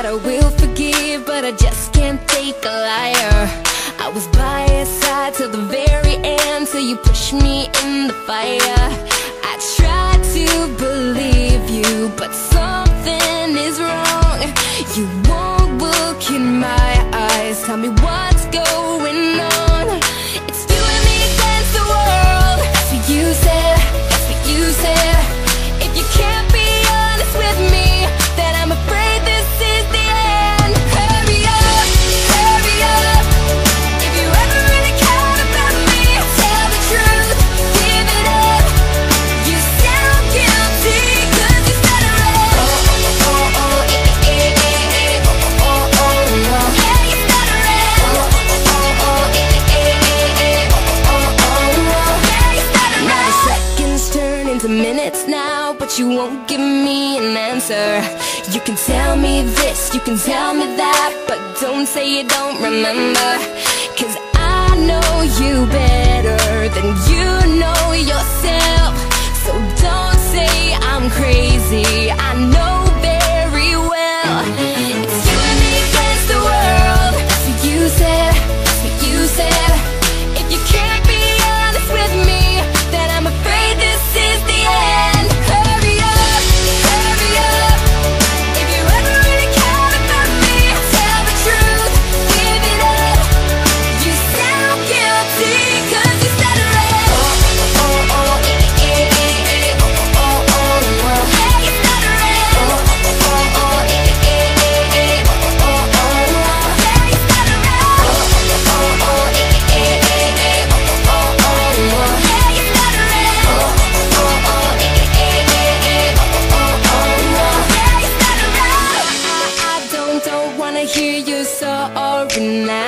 that I will forgive, but I just can't take a liar. I was by your side till the very end, till you pushed me in the fire. I tried to believe you, but something is wrong. You won't look in my eyes, tell me what's going on. It's you and me against the world, that's what you said, that's what you said. If you can't be honest with me, then I'm afraid this is the end. Hurry up, if you ever really cared about me, tell the truth, give it up. You sound guilty, cause you stuttering. Yeah, you stuttering. Yeah, you stuttering. Now the seconds turn into minutes now, but you won't give me an answer. You can tell me this, you can tell me that, but don't say you don't remember. Cause I know you better than you know yourself. So don't say I'm crazy, I know very well. It's you and me against the world, that's what you said, that's what you said. If you can't be honest with me, then I'm afraid this is the end. Hurry up, if you ever really cared about me, tell the truth, give it up. You sound guilty, cause you stuttering. Yeah, you stuttering. Yeah, you stuttering. Yeah, you stuttering. I don't wanna hear you sorry now.